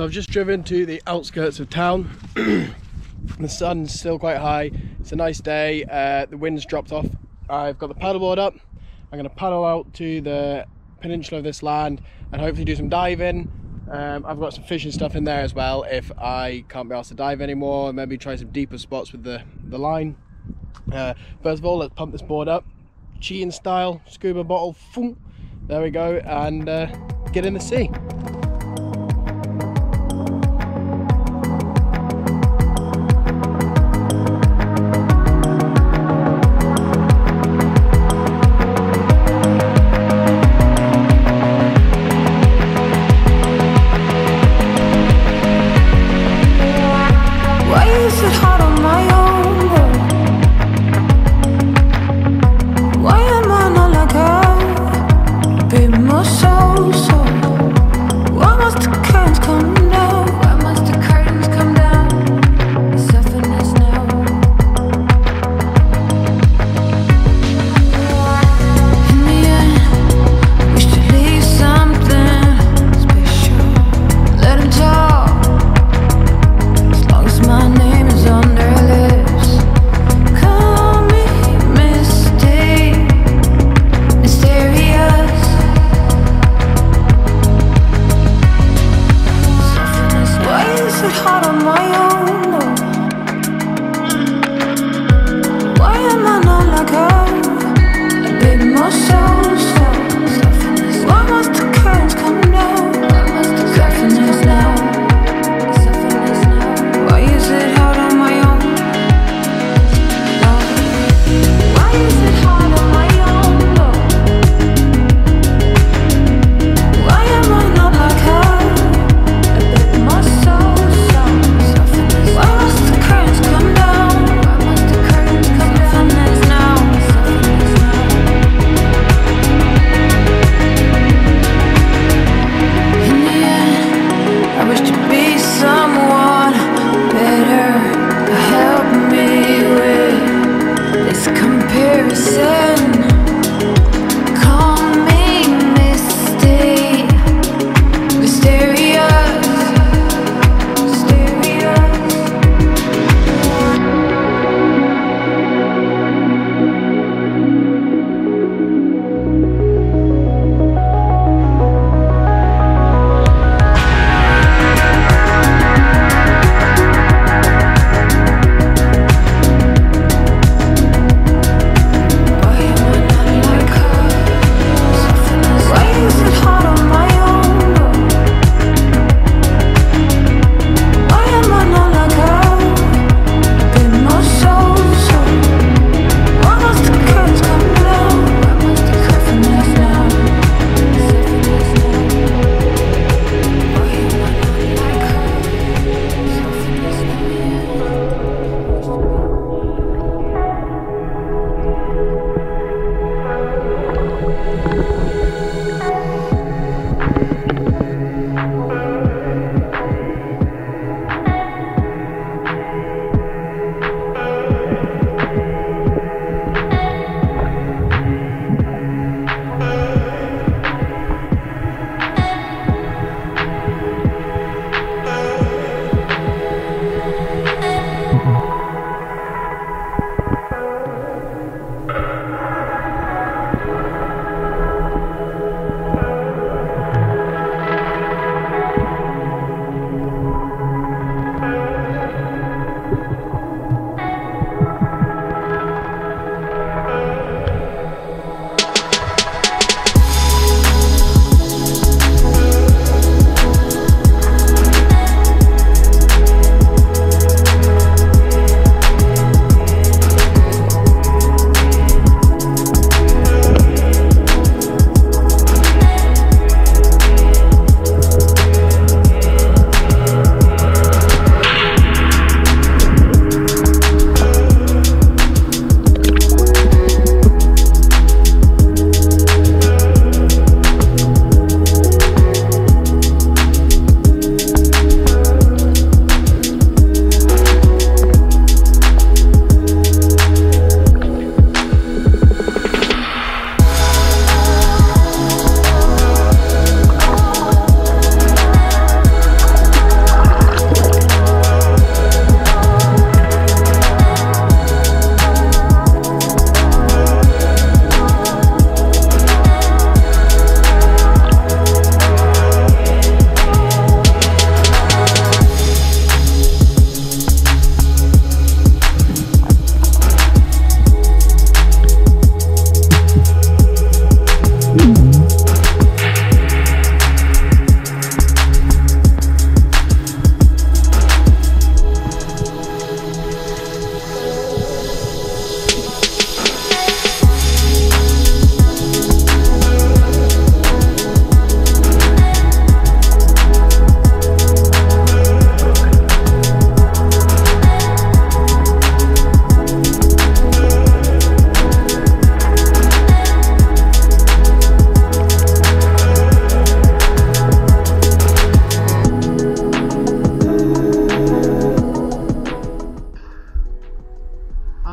So I've just driven to the outskirts of town. The sun's still quite high. It's a nice day. The wind's dropped off. I've got the paddleboard up. I'm going to paddle out to the peninsula of this land and hopefully do some diving. I've got some fishing stuff in there as well if I can't be asked to dive anymore, and maybe try some deeper spots with the line. First of all, let's pump this board up, Chian style, scuba bottle, foom. There we go, and get in the sea.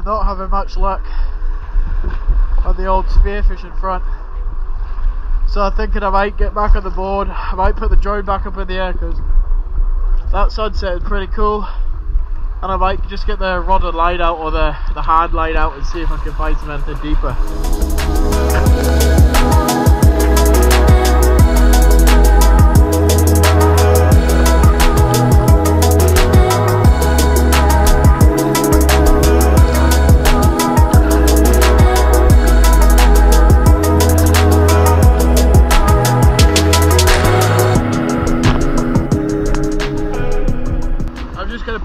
not having much luck on the old spearfish in front. So I'm thinking I might get back on the board, I might put the drone back up in the air because that sunset is pretty cool, and I might just get the rod and line out, or the hand line out, and see if I can find some anything deeper.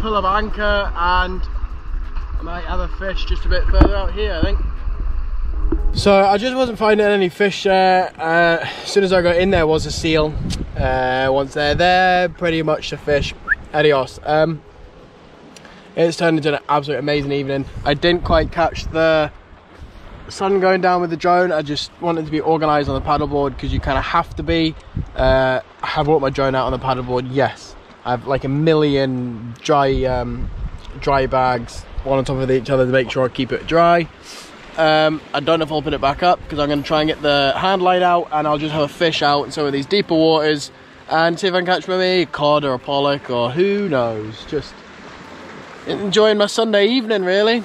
Pull up anchor and I might have a fish just a bit further out here, I think. So I just wasn't finding any fish there. As soon as I got in, there was a seal. Once they're there, pretty much the fish, adios. It's turned into an absolute amazing evening. I didn't quite catch the sun going down with the drone. I just wanted to be organized on the paddleboard because you kind of have to be. I have brought my drone out on the paddleboard, yes. I have like a million dry bags, one on top of each other, to make sure I keep it dry. I don't know if I'll put it back up because I'm going to try and get the hand line out, and I'll just have a fish out in some of these deeper waters and see if I can catch maybe a cod or a pollock or who knows. Just enjoying my Sunday evening, really.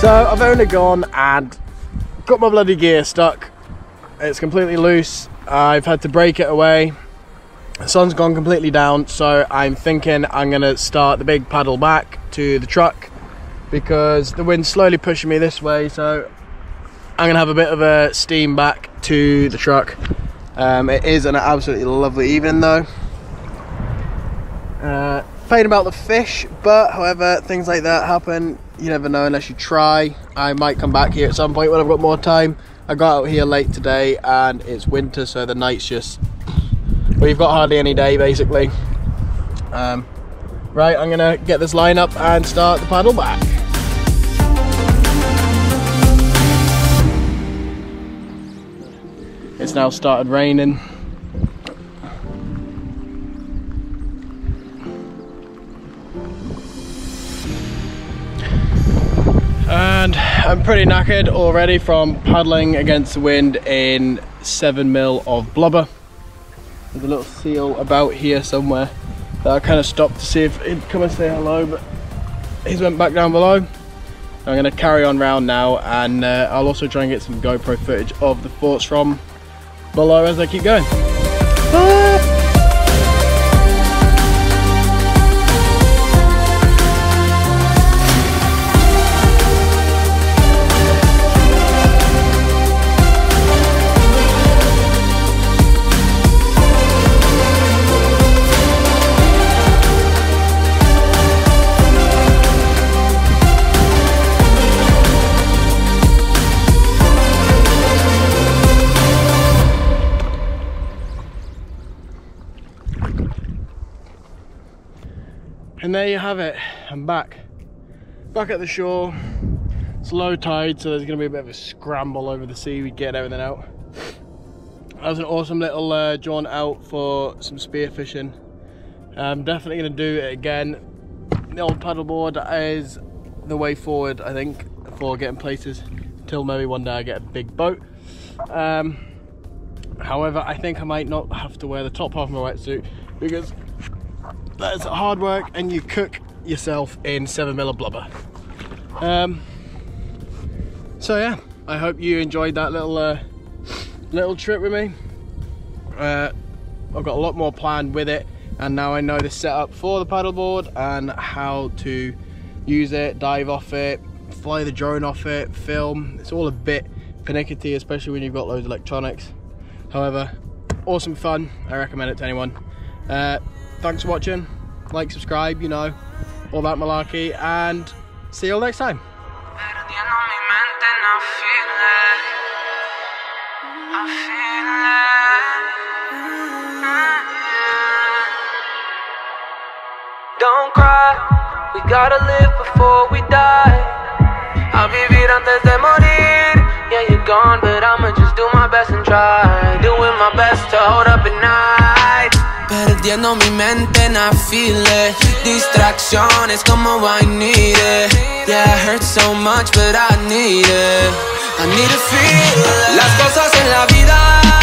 So I've only gone and got my bloody gear stuck. It's completely loose. I've had to break it away. The sun's gone completely down, so I'm thinking I'm going to start the big paddle back to the truck because the wind's slowly pushing me this way, so I'm going to have a bit of a steam back to the truck. It is an absolutely lovely evening though. Playing about the fish, but however, things like that happen. You never know unless you try. I might come back here at some point when I've got more time. I got out here late today and it's winter, so the night's just, well, you've got hardly any day basically. Right, I'm gonna get this line up and start the paddle back. It's now started raining. And I'm pretty knackered already from paddling against the wind in 7mm of blubber. There's a little seal about here somewhere that I kind of stopped to see if he'd come and say hello, but he's went back down below. I'm going to carry on round now, and I'll also try and get some GoPro footage of the forts from below as I keep going. Ah! And there you have it, I'm back at the shore. It's low tide, so there's going to be a bit of a scramble over the sea. We get everything out. That was an awesome little jaunt out for some spear fishing. I'm definitely going to do it again. The old paddleboard is the way forward, I think, for getting places, until maybe one day I get a big boat. However, I think I might not have to wear the top half of my wetsuit because that's hard work, and you cook yourself in 7mm of blubber. So yeah, I hope you enjoyed that little trip with me. I've got a lot more planned with it, and now I know the setup for the paddleboard and how to use it, dive off it, fly the drone off it, film. It's all a bit pernickety, especially when you've got loads of electronics. However, awesome fun. I recommend it to anyone. thanks for watching. Like, subscribe, you know, all that malarkey, and see you all next time. Don't cry, we gotta live before we die. I'll vivir antes de morir. Yeah, you're gone, but I'ma just do my best and try. Doing my best to hold up at night. Perdiendo mi mente en afiles. Distracciones como I need it. Yeah, it hurts so much, but I need it. I need to feel it. Las cosas en la vida